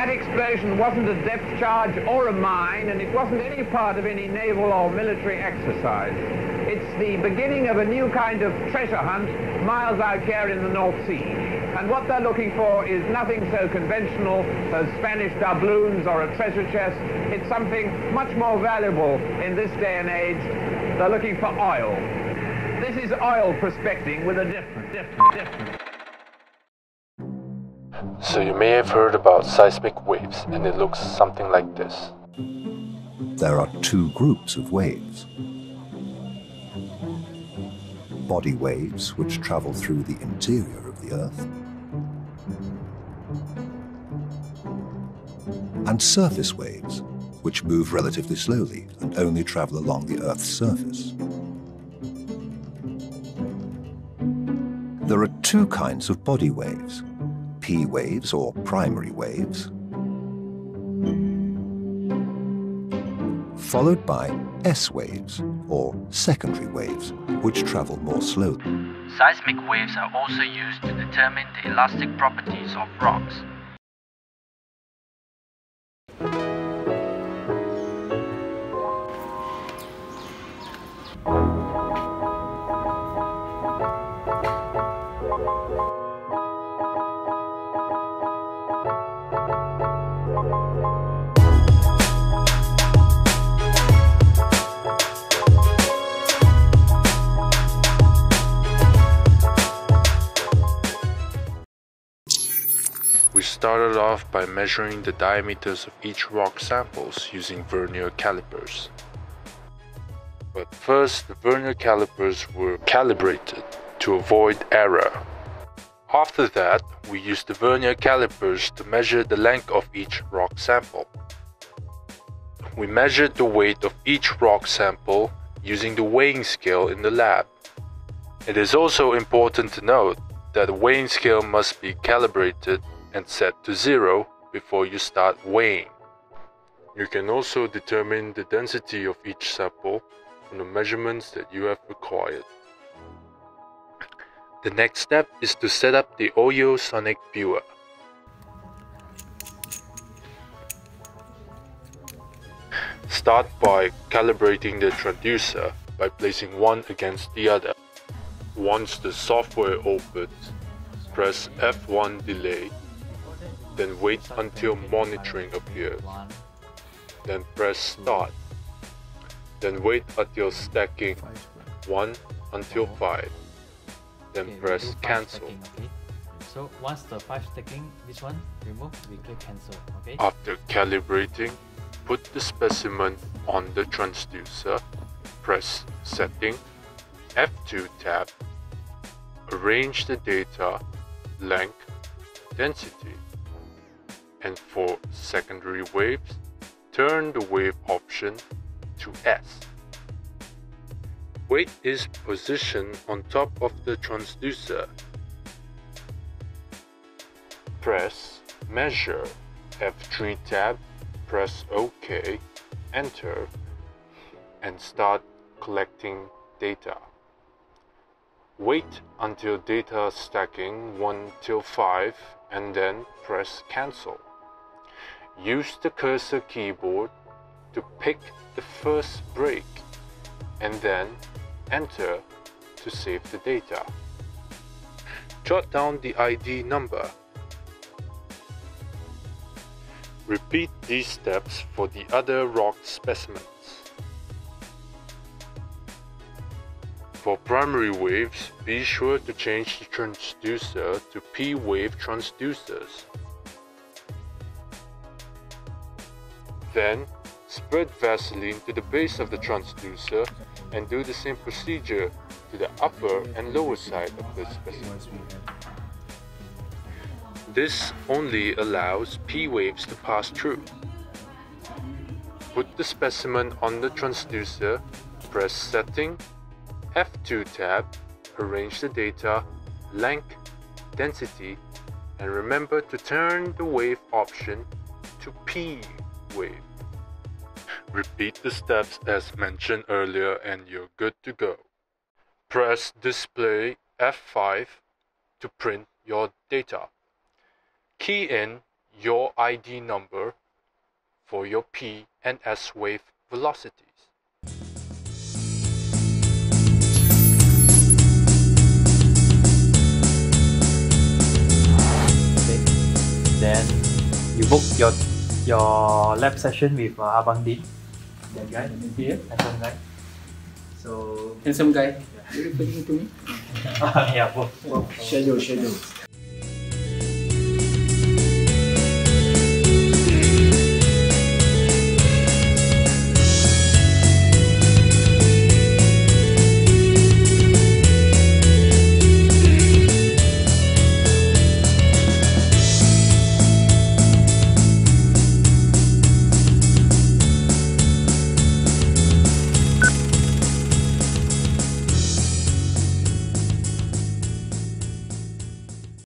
That explosion wasn't a depth charge or a mine, and it wasn't any part of any naval or military exercise. It's the beginning of a new kind of treasure hunt miles out here in the North Sea. And what they're looking for is nothing so conventional as Spanish doubloons or a treasure chest. It's something much more valuable in this day and age. They're looking for oil. This is oil prospecting with a different. So you may have heard about seismic waves, and it looks something like this. There are two groups of waves. Body waves, which travel through the interior of the Earth, and surface waves, which move relatively slowly and only travel along the Earth's surface. There are two kinds of body waves: P waves, or primary waves, followed by S waves, or secondary waves, which travel more slowly. Seismic waves are also used to determine the elastic properties of rocks. We started off by measuring the diameters of each rock samples using vernier calipers. But first, the vernier calipers were calibrated to avoid error. After that, we used the vernier calipers to measure the length of each rock sample. We measured the weight of each rock sample using the weighing scale in the lab. It is also important to note that the weighing scale must be calibrated and set to 0 before you start weighing. You can also determine the density of each sample from the measurements that you have required. The next step is to set up the OYO Sonic Viewer. Start by calibrating the transducer by placing one against the other. Once the software opens, press F1 delay, then wait until monitoring appears, then press start, then wait until stacking 1 until 5, then press cancel. So once the 5 stacking, this one remove, we click cancel. Okay? After calibrating, put the specimen on the transducer, press setting, F2 tab, arrange the data, length, density, and for secondary waves, turn the wave option to S. Weight is positioned on top of the transducer. Press Measure, F3 tab, press OK, enter, and start collecting data. Wait until data stacking 1 till 5 and then press cancel. Use the cursor keyboard to pick the first break and then enter to save the data. Jot down the ID number. Repeat these steps for the other rock specimens. For primary waves, be sure to change the transducer to P wave transducers. Then, spread Vaseline to the base of the transducer and do the same procedure to the upper and lower side of the specimen. This only allows P waves to pass through. Put the specimen on the transducer, press setting, F2 tab, arrange the data, length, density, and remember to turn the wave option to P wave. Repeat the steps as mentioned earlier and you're good to go. Press display F5 to print your data. Key in your ID number for your P and S wave velocities. Okay. Then you book your lab session with Abang Din. That guy here, handsome guy. So handsome guy. Yeah. You're referring to me? Yeah, both. Shadow.